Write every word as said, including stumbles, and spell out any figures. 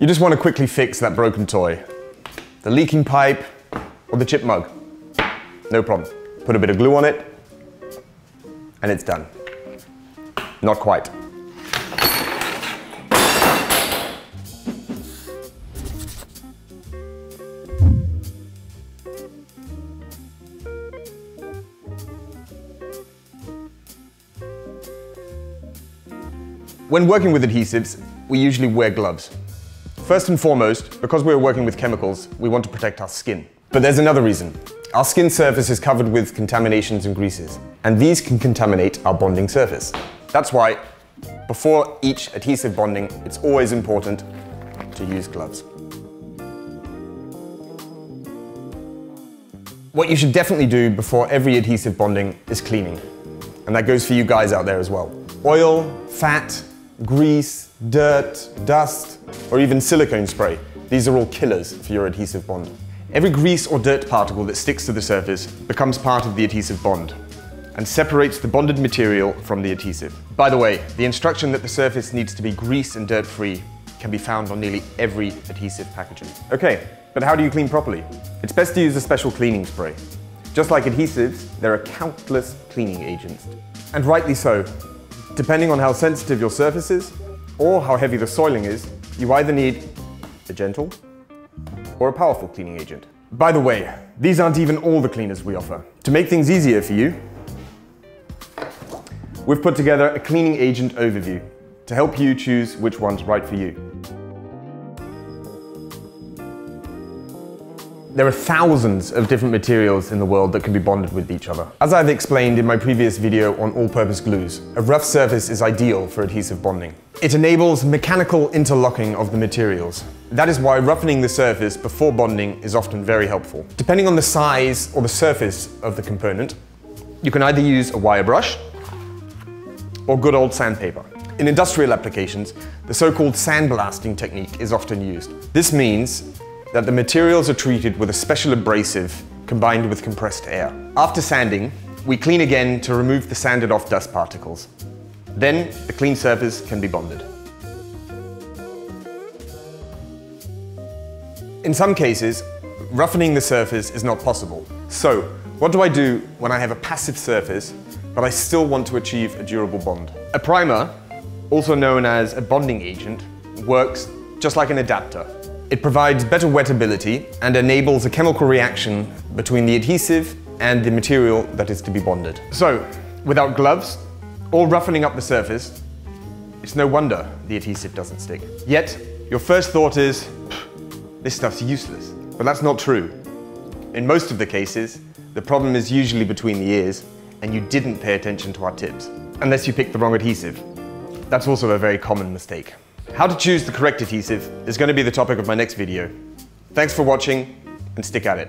You just want to quickly fix that broken toy. The leaking pipe or the chip mug. No problem. Put a bit of glue on it and it's done. Not quite. When working with adhesives, we usually wear gloves. First and foremost, because we're working with chemicals, we want to protect our skin. But there's another reason. Our skin surface is covered with contaminations and greases, and these can contaminate our bonding surface. That's why, before each adhesive bonding, it's always important to use gloves. What you should definitely do before every adhesive bonding is cleaning. And that goes for you guys out there as well. Oil, fat, grease, dirt, dust, or even silicone spray. These are all killers for your adhesive bond. Every grease or dirt particle that sticks to the surface becomes part of the adhesive bond and separates the bonded material from the adhesive. By the way, the instruction that the surface needs to be grease and dirt free can be found on nearly every adhesive packaging. Okay, but how do you clean properly? It's best to use a special cleaning spray. Just like adhesives, there are countless cleaning agents, and rightly so. Depending on how sensitive your surface is, or how heavy the soiling is, you either need a gentle or a powerful cleaning agent. By the way, these aren't even all the cleaners we offer. To make things easier for you, we've put together a cleaning agent overview to help you choose which one's right for you. There are thousands of different materials in the world that can be bonded with each other. As I've explained in my previous video on all-purpose glues, a rough surface is ideal for adhesive bonding. It enables mechanical interlocking of the materials. That is why roughening the surface before bonding is often very helpful. Depending on the size or the surface of the component, you can either use a wire brush or good old sandpaper. In industrial applications, the so-called sandblasting technique is often used. This means that the materials are treated with a special abrasive combined with compressed air. After sanding, we clean again to remove the sanded off dust particles. Then the clean surface can be bonded. In some cases, roughening the surface is not possible. So, what do I do when I have a passive surface, but I still want to achieve a durable bond? A primer, also known as a bonding agent, works just like an adapter. It provides better wettability and enables a chemical reaction between the adhesive and the material that is to be bonded. So, without gloves or roughening up the surface, it's no wonder the adhesive doesn't stick. Yet, your first thought is, this stuff's useless. But that's not true. In most of the cases, the problem is usually between the ears, and you didn't pay attention to our tips, unless you picked the wrong adhesive. That's also a very common mistake. How to choose the correct adhesive is going to be the topic of my next video. Thanks for watching, and stick at it.